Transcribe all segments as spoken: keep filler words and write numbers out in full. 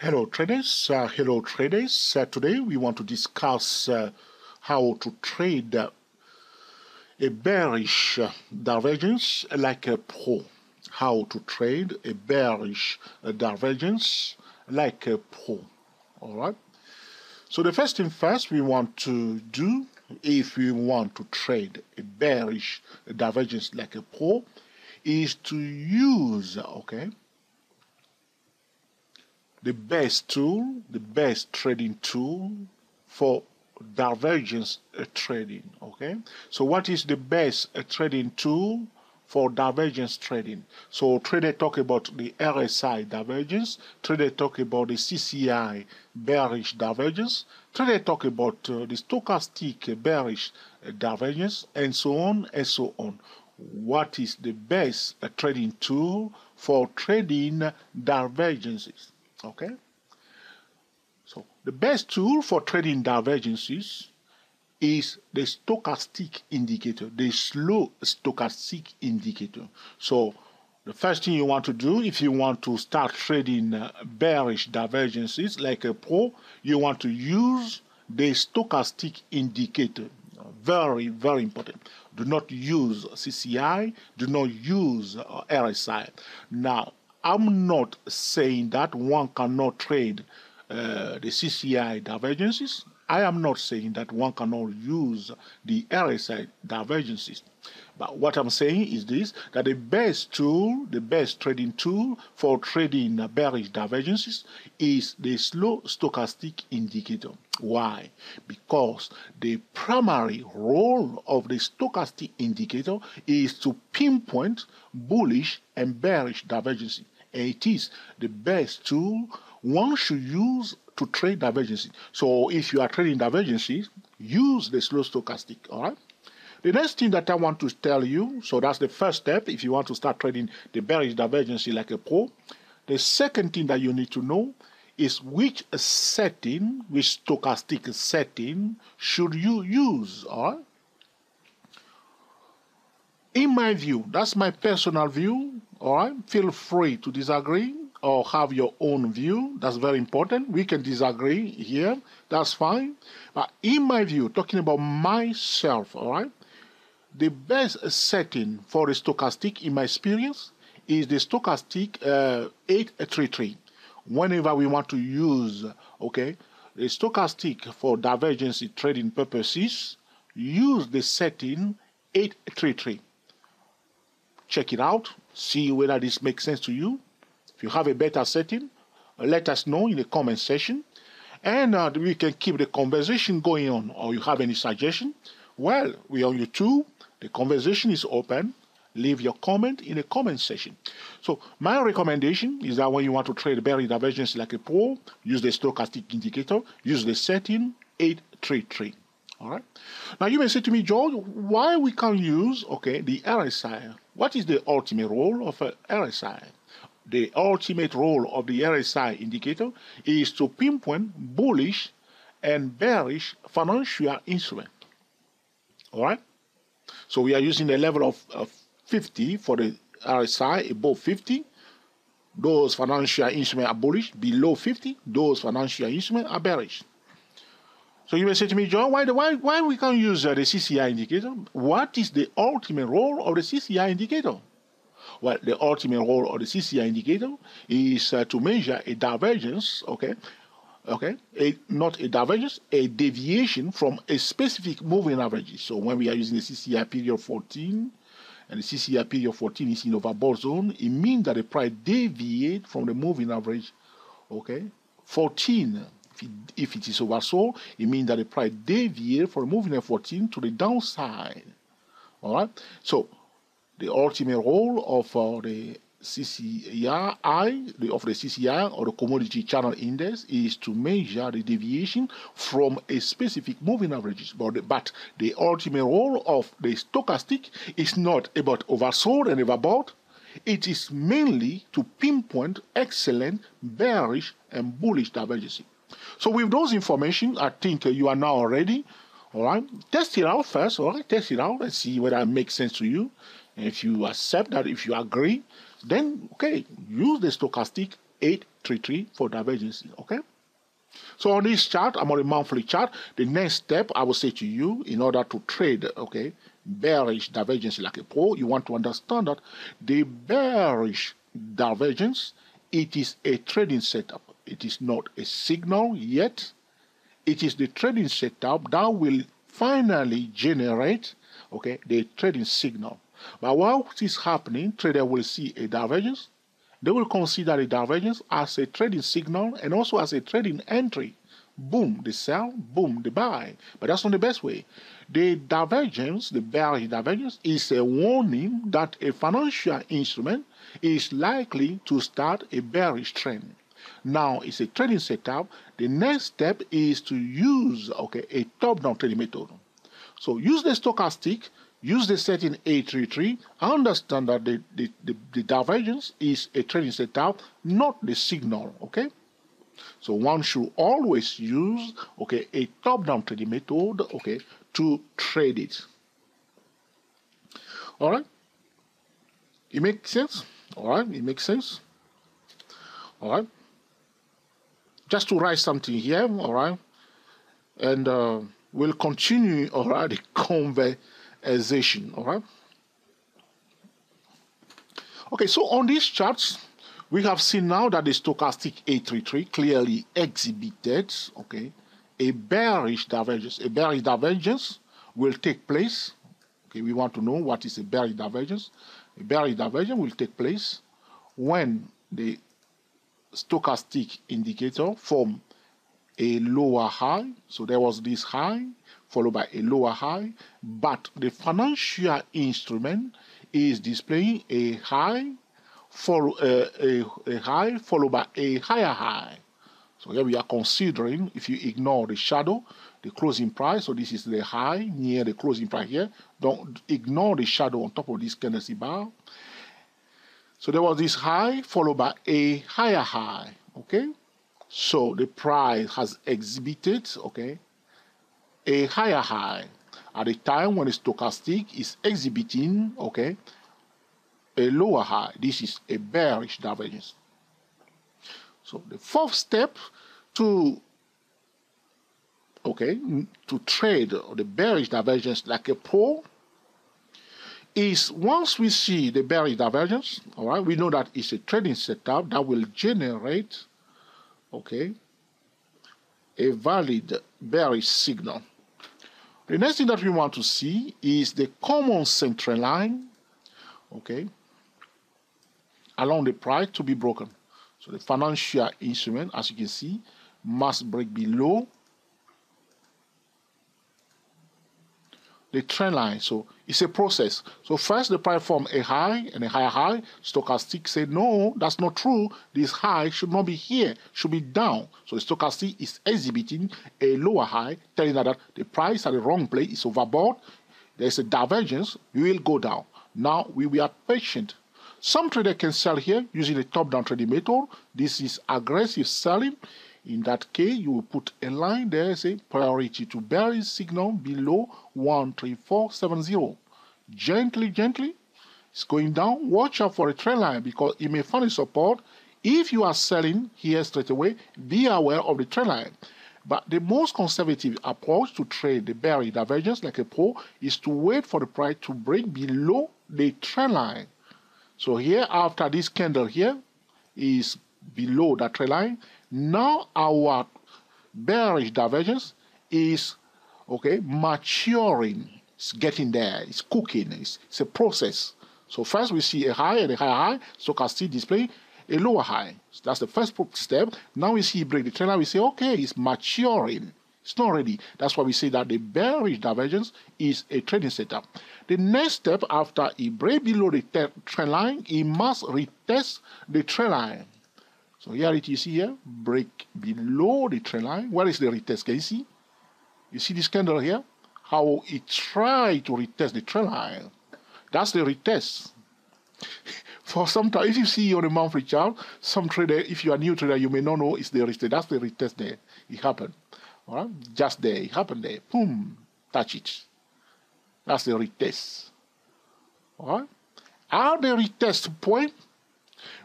Hello traders, uh, hello traders. Uh, today we want to discuss uh, how to trade uh, a bearish uh, divergence like a pro. How to trade a bearish uh, divergence like a pro. Alright. So the first thing first we want to do, if we want to trade a bearish divergence like a pro, is to use, okay, the best tool, the best trading tool for divergence trading, okay? So what is the best trading tool for divergence trading? So traders talk about the R S I divergence, traders talk about the C C I bearish divergence, traders talk about uh, the stochastic bearish divergence, and so on and so on. What is the best trading tool for trading divergences? Okay, so the best tool for trading divergences is the stochastic indicator, the slow stochastic indicator. So the first thing you want to do, if you want to start trading uh, bearish divergences like a pro, you want to use the stochastic indicator. Very, very important. Do not use C C I, do not use uh, R S I. Now, I'm not saying that one cannot trade uh, the C C I divergences. I am not saying that one cannot use the R S I divergences. But what I'm saying is this, that the best tool, the best trading tool for trading bearish divergences is the slow stochastic indicator. Why? Because the primary role of the stochastic indicator is to pinpoint bullish and bearish divergences. It is the best tool one should use to trade divergences. So if you are trading divergences, use the slow stochastic, all right? The next thing that I want to tell you, so that's the first step if you want to start trading the bearish divergences like a pro. The second thing that you need to know is which setting, which stochastic setting should you use, all right? In my view, that's my personal view, all right? Feel free to disagree or have your own view. That's very important. We can disagree here. That's fine. But in my view, talking about myself, all right, the best setting for the stochastic, in my experience, is the stochastic uh, eight three three. Whenever we want to use, okay, the stochastic for divergence trading purposes, use the setting eight three three. Check it out, see whether this makes sense to you. If you have a better setting, let us know in the comment section, and uh, we can keep the conversation going on, or you have any suggestion, well, we're on YouTube, the conversation is open, leave your comment in the comment section. So my recommendation is that when you want to trade bearish divergence like a pro, use the stochastic indicator, use the setting eight three three. All right. Now you may say to me, George, why we can't use, okay, the R S I? What is the ultimate role of a R S I? The ultimate role of the R S I indicator is to pinpoint bullish and bearish financial instrument. All right. So we are using a level of, of fifty for the R S I, above fifty. Those financial instruments are bullish. Below fifty, those financial instruments are bearish. So you may say to me, John, why, the, why, why we can't use uh, the C C I indicator? What is the ultimate role of the C C I indicator? Well, the ultimate role of the C C I indicator is uh, to measure a divergence, okay, okay, a, not a divergence, a deviation from a specific moving average. So when we are using the C C I period fourteen, and the C C I period fourteen is in overbought zone, it means that the price deviates from the moving average, okay, fourteen. If it, if it is oversold, it means that the price deviates from moving at fourteen to the downside. All right. So the ultimate role of uh, the C C I, the, of the C C I or the commodity channel index, is to measure the deviation from a specific moving average. But the, but the ultimate role of the stochastic is not about oversold and overbought. It is mainly to pinpoint excellent bearish and bullish divergences. So with those information, I think uh, you are now ready, all right? Test it out first, all right? Test it out and see whether it makes sense to you. And if you accept that, if you agree, then, okay, use the stochastic eight three three for divergence. Okay. So on this chart, I'm on a monthly chart. The next step I will say to you, in order to trade, okay, bearish divergence like a pro, you want to understand that the bearish divergence, it is a trading setup. It is not a signal yet. It is the trading setup that will finally generate, okay, the trading signal. But while it is happening, trader will see a divergence. They will consider the divergence as a trading signal and also as a trading entry. Boom, they sell, boom, they buy. But that's not the best way. The divergence, the bearish divergence, is a warning that a financial instrument is likely to start a bearish trend. Now, it's a trading setup. The next step is to use, okay, a top-down trading method. So use the stochastic. Use the setting eight three three. I understand that the, the, the, the divergence is a trading setup, not the signal, okay? So one should always use, okay, a top-down trading method, okay, to trade it. All right? It makes sense? All right? It makes sense? All right? Just to write something here, all right? And uh, we'll continue, all right, the conversation. All right. Okay, so on these charts, we have seen now that the stochastic eight three three clearly exhibited, okay, a bearish divergence. A bearish divergence will take place. Okay, we want to know what is a bearish divergence. A bearish divergence will take place when the stochastic indicator forms a lower high. So there was this high followed by a lower high, but the financial instrument is displaying a high, follow, uh, a, a high followed by a higher high. So here we are considering, if you ignore the shadow, the closing price. So this is the high near the closing price here. Don't ignore the shadow on top of this candlestick bar. So there was this high followed by a higher high. Okay. So the price has exhibited, okay, a higher high at the time when the stochastic is exhibiting, okay, a lower high. This is a bearish divergence. So the fourth step to, okay, to trade the bearish divergence like a pro is, once we see the bearish divergence, all right, we know that it's a trading setup that will generate, okay, a valid bearish signal. The next thing that we want to see is the common center line, okay, along the price to be broken. So the financial instrument, as you can see, must break below the trend line. So it's a process. So first the price formed a high and a higher high. Stochastic said, no, that's not true. This high should not be here, should be down. So the stochastic is exhibiting a lower high, telling that the price at the wrong place is overbought. There's a divergence, you will go down. Now we, we are patient. Some trader can sell here using a top-down trading method. This is aggressive selling. In that case, you will put a line there, say priority to bearish signal below one three four seven zero. Gently, gently, it's going down. Watch out for a trend line because it may find a support. If you are selling here straight away, be aware of the trend line. But the most conservative approach to trade the bearish divergence like a pro is to wait for the price to break below the trend line. So here, after this candle here is below that trend line, now our bearish divergence is, okay, maturing. It's getting there. It's cooking. It's, it's a process. So first we see a high and a higher high. Stochastic display a lower high. So that's the first step. Now we see break the trend line. We say, okay, it's maturing. It's not ready. That's why we say that the bearish divergence is a trading setup. The next step after it breaks below the trend line, it must retest the trend line. So here it is here, break below the trend line. Where is the retest? Can you see? You see this candle here? How it tried to retest the trend line. That's the retest. For some time, if you see on a monthly chart, some trader, if you are a new trader, you may not know it's the retest. That's the retest there. It happened. All right? Just there. It happened there. Boom. Touch it. That's the retest. All right? At the retest point,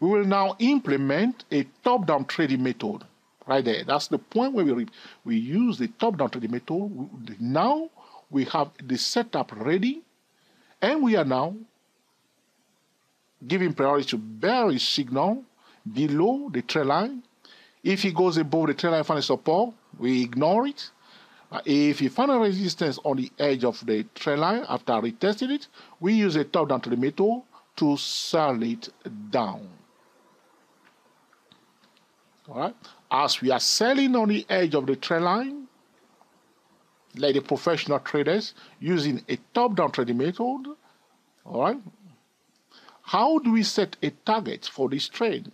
we will now implement a top-down trading method. Right there, that's the point where we, we use the top-down trading method. Now we have the setup ready, and we are now giving priority to bearish signal below the trend line. If it goes above the trend line final support, we ignore it. Uh, if you find a resistance on the edge of the trend line after retesting it, we use a top-down trading method to sell it down. All right. As we are selling on the edge of the trend line, like the professional traders using a top-down trading method, all right, how do we set a target for this trade?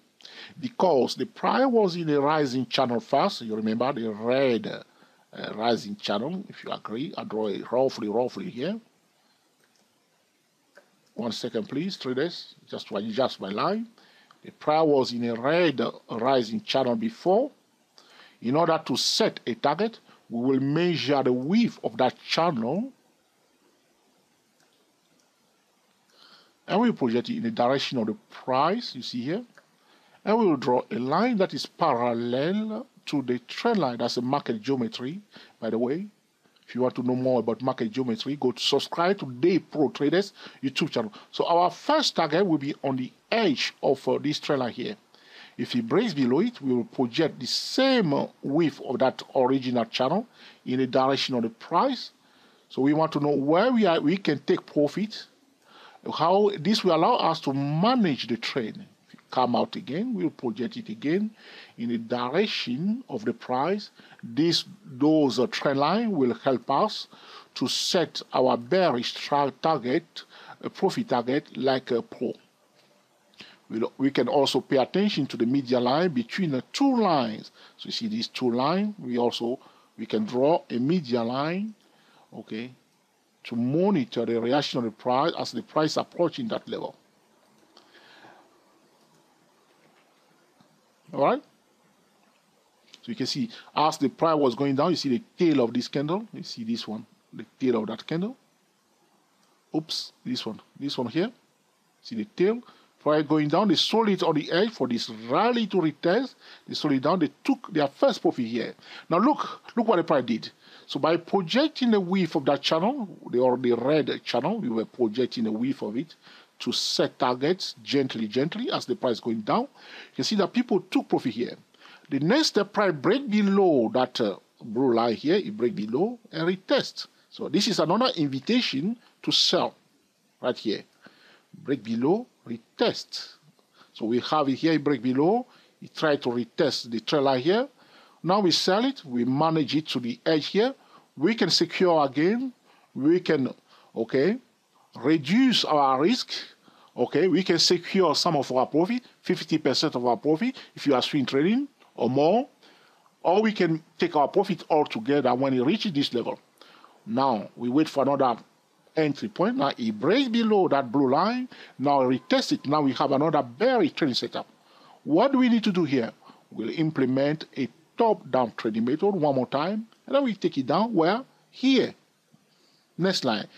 Because the price was in a rising channel first, you remember the red uh, rising channel, if you agree. I draw it roughly, roughly here. One second, please, traders, just one, just my line. The price was in a red rising channel before. In order to set a target, we will measure the width of that channel and we project it in the direction of the price, you see here. And we will draw a line that is parallel to the trend line. That's a market geometry, by the way. If you want to know more about market geometry, go to subscribe to Day Pro Traders YouTube channel. So our first target will be on the edge of uh, this trend line here. If it breaks below it, we will project the same width of that original channel in the direction of the price. So we want to know where we are. We can take profit. How this will allow us to manage the trend. Come out again, we'll project it again in the direction of the price. This, those uh, trend line will help us to set our bearish target, uh, profit target, like a pro. We'll, we can also pay attention to the median line between the two lines. So you see these two lines, we also we can draw a median line, okay, to monitor the reaction of the price as the price approaching that level. All right, so you can see as the price was going down, you see the tail of this candle, you see this one, the tail of that candle, oops, this one, this one here, see the tail, price going down, they sold it on the edge for this rally to retest, they sold it down, they took their first profit here. Now look, look what the price did. So by projecting the width of that channel, the, or the red channel, we were projecting the width of it, to set targets gently, gently as the price is going down. You can see that people took profit here. The next step, price break below that uh, blue line here, it break below and retest. So this is another invitation to sell right here. Break below, retest. So we have it here, it break below, it try to retest the trend line here. Now we sell it, we manage it to the edge here. We can secure again, we can, okay, reduce our risk, okay, we can secure some of our profit, fifty percent of our profit if you are swing trading or more, or we can take our profit altogether when it reaches this level. Now, we wait for another entry point, now it breaks below that blue line, now retest it, now we have another bearish trading setup. What do we need to do here? We'll implement a top-down trading method one more time, and then we take it down, where? Here. Next line,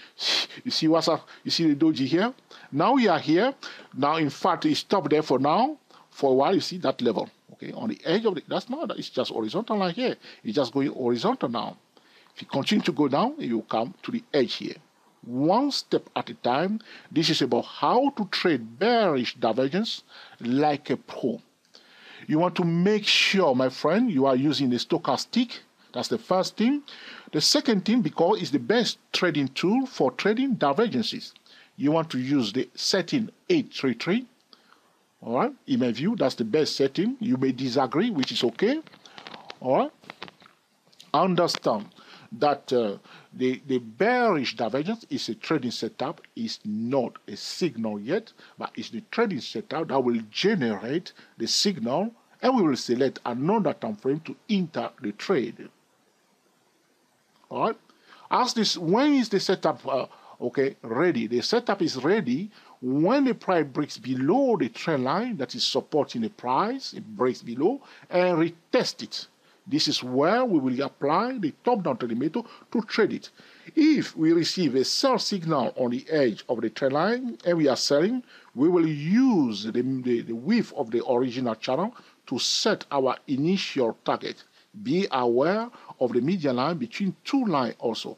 you see what's up, you see the doji here. Now we are here. Now, in fact, it stopped there for now. For a while, you see that level, okay, on the edge of the, that's not, it's just horizontal line here. It's just going horizontal now. If you continue to go down, you come to the edge here. One step at a time. This is about how to trade bearish divergence like a pro. You want to make sure, my friend, you are using the stochastic. That's the first thing. The second thing, because it's the best trading tool for trading divergences, you want to use the setting eight three three. All right, in my view, that's the best setting. You may disagree, which is okay. All right, understand that uh, the, the bearish divergence is a trading setup. It's not a signal yet, but it's the trading setup that will generate the signal, and we will select another time frame to enter the trade. All right. As this, when is the setup uh, okay ready? The setup is ready when the price breaks below the trend line that is supporting the price. It breaks below and retest it. This is where we will apply the top-down telemetry to trade it. If we receive a sell signal on the edge of the trend line and we are selling, we will use the, the, the width of the original channel to set our initial target. Be aware of the median line between two lines also.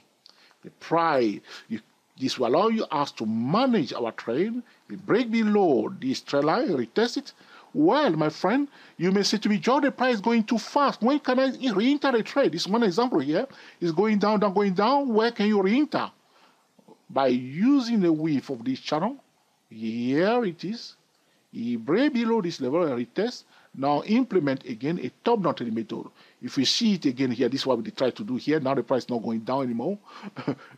The price, the This will allow you us to manage our trade. We break below this trend line, retest it. Well, my friend, you may say to me, George, the price is going too fast. When can I re-enter the trade? This one example here is going down, down, going down. Where can you re-enter? By using the width of this channel, here it is. You break below this level and retest. Now implement again a top-down trading method. If we see it again here, this is what we try to do here. Now the price is not going down anymore.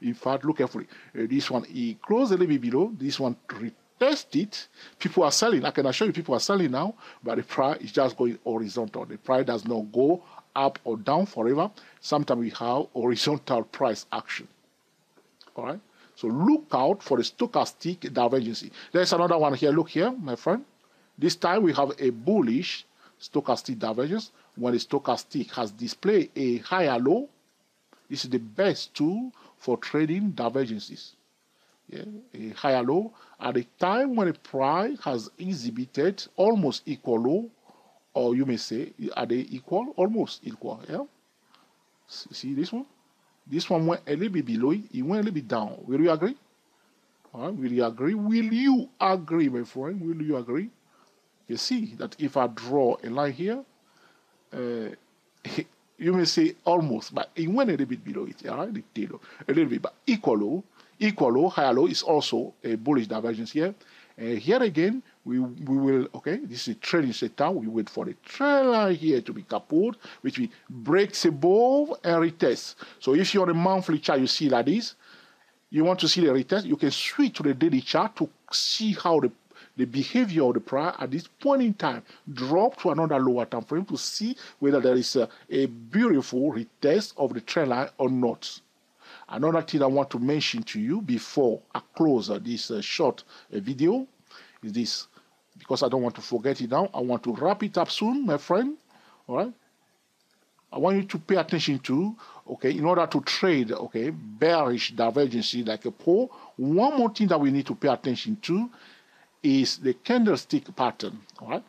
In fact, look carefully. Uh, this one, it closed a little bit below. This one retest it. People are selling. I can assure you people are selling now, but the price is just going horizontal. The price does not go up or down forever. Sometimes we have horizontal price action. All right? So look out for the stochastic divergence. There's another one here. Look here, my friend. This time we have a bullish stochastic divergence when the stochastic has displayed a higher low. This is the best tool for trading divergences. Yeah, a higher low at a time when the price has exhibited almost equal low, or you may say, are they equal? Almost equal. Yeah. See this one? This one went a little bit below it, it went a little bit down. Will you agree? All right, will you agree? Will you agree, my friend? Will you agree? You see that if I draw a line here, uh, you may say almost, but it went a little bit below it, all right? A little bit, but equal low, equal low, higher low is also a bullish divergence here. And here again, we, we will, okay, this is a trailing setup. We wait for the trend line here to be kaput, which we breaks above and retests. So if you're on a monthly chart, you see like this, you want to see the retest, you can switch to the daily chart to see how the The behavior of the price at this point in time drop to another lower time frame to see whether there is a, a beautiful retest of the trend line or not. Another thing I want to mention to you before I close uh, this uh, short uh, video is this, because I don't want to forget it now. I want to wrap it up soon, my friend. All right. I want you to pay attention to, okay, in order to trade, okay, bearish divergence like a pour. One more thing that we need to pay attention to is the candlestick pattern, all right?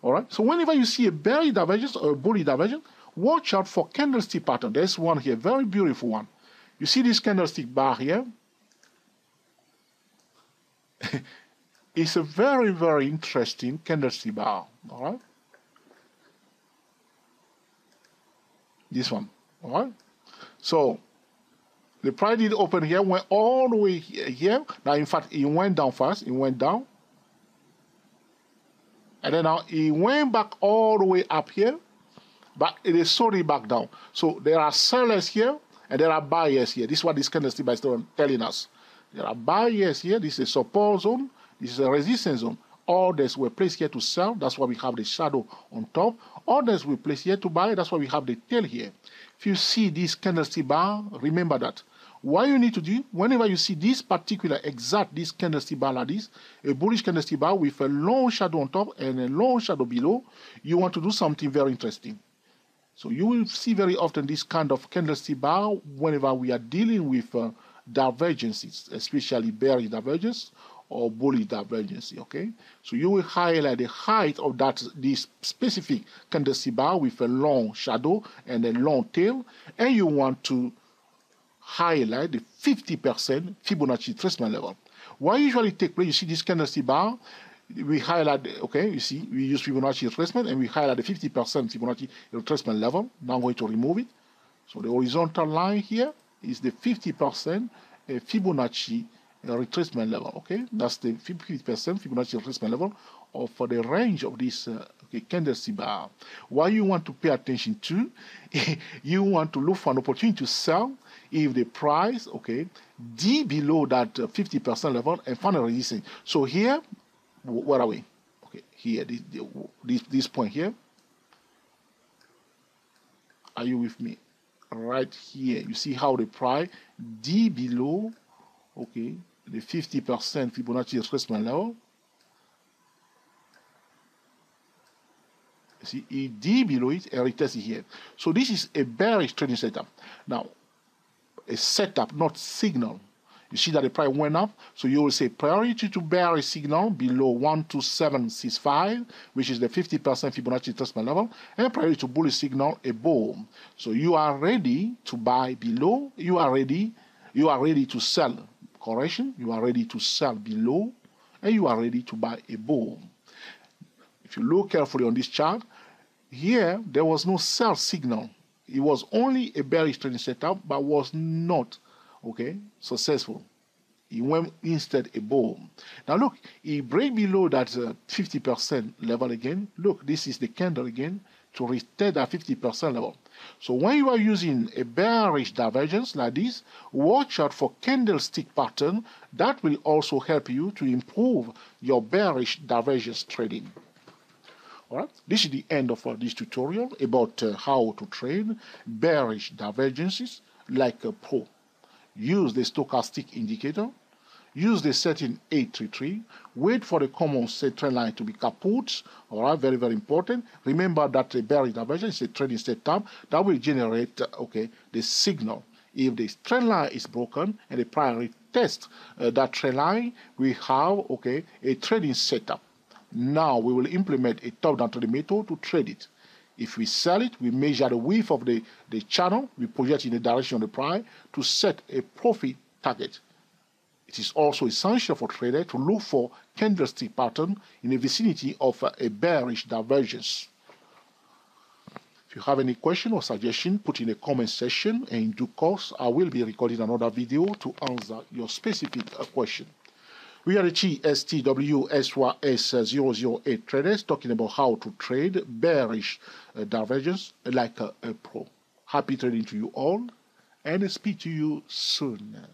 All right, so whenever you see a bearish divergence or a bullish divergence, watch out for candlestick pattern. There's one here, very beautiful one. You see this candlestick bar here? It's a very, very interesting candlestick bar, all right? This one, all right? So, the price did open here, went all the way here. Now, in fact, it went down first. It went down. And then now it went back all the way up here. But it is slowly back down. So there are sellers here and there are buyers here. This is what this candlestick bar is telling us. There are buyers here. This is a support zone. This is a resistance zone. Orders were placed here to sell. That's why we have the shadow on top. Orders were placed here to buy. That's why we have the tail here. If you see this candlestick bar, remember that. What you need to do, whenever you see this particular, exact, this candlestick bar like this, a bullish candlestick bar with a long shadow on top and a long shadow below, you want to do something very interesting. So you will see very often this kind of candlestick bar whenever we are dealing with uh, divergences, especially bearish divergence or bullish divergence, okay? So you will highlight the height of that this specific candlestick bar with a long shadow and a long tail, and you want to highlight the fifty percent Fibonacci retracement level. What usually takes place, you see this candlestick bar, we highlight, okay, you see, we use Fibonacci retracement and we highlight the fifty percent Fibonacci retracement level. Now I'm going to remove it. So the horizontal line here is the fifty percent Fibonacci retracement level, okay? That's the fifty percent Fibonacci retracement level of uh, the range of this uh, okay, candlestick bar. What you want to pay attention to, you want to look for an opportunity to sell if the price, okay, D below that uh, fifty percent level and find a resistance. So here, where are we? Okay, here, this, this, this point here. Are you with me? Right here, you see how the price D below, okay, the fifty percent Fibonacci retracement level. See, E D below it and retested here. So this is a bearish trading setup. Now, a setup, not signal. You see that the price went up, so you will say priority to bearish signal below one two seven six five, which is the fifty percent Fibonacci retracement level, and priority to bullish signal above. So you are ready to buy below, you are ready, you are ready to sell, correction, you are ready to sell below, and you are ready to buy above. If you look carefully on this chart, here there was no sell signal. It was only a bearish trading setup, but was not okay successful. It went instead above. Now look, it break below that uh, fifty percent level again. Look, this is the candle again to retest that fifty percent level. So when you are using a bearish divergence like this, watch out for candlestick pattern. That will also help you to improve your bearish divergence trading. Alright, this is the end of uh, this tutorial about uh, how to trade bearish divergences like a pro. Use the stochastic indicator, use the setting eight three three, wait for the common set trend line to be kaput. Alright, very, very important. Remember that the bearish divergence is a trading setup that will generate, uh, okay, the signal. If the trend line is broken and the prior test uh, that trend line, we have, okay, a trading setup. Now we will implement a top-down trading method to trade it. If we sell it, we measure the width of the, the channel, we project in the direction of the price to set a profit target. It is also essential for traders to look for candlestick pattern in the vicinity of a bearish divergence. If you have any question or suggestion, put in the comment section, and in due course, I will be recording another video to answer your specific question. We are the T S T W S Y S zero zero eight traders talking about how to trade bearish uh, divergence like a, a pro. Happy trading to you all, and speak to you soon.